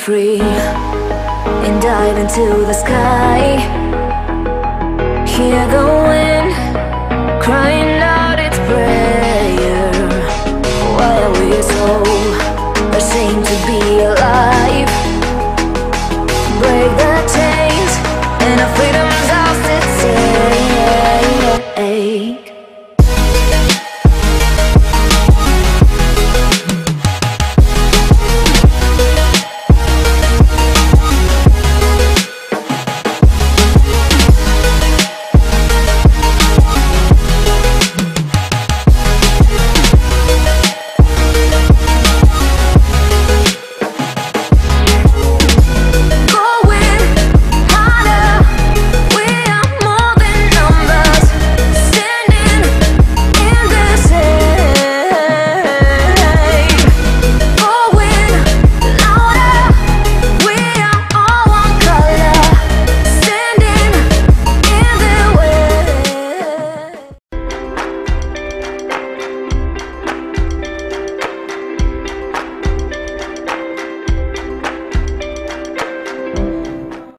free and dive into the sky. Hear the wind crying out its prayer. Why are we so ashamed to be alive?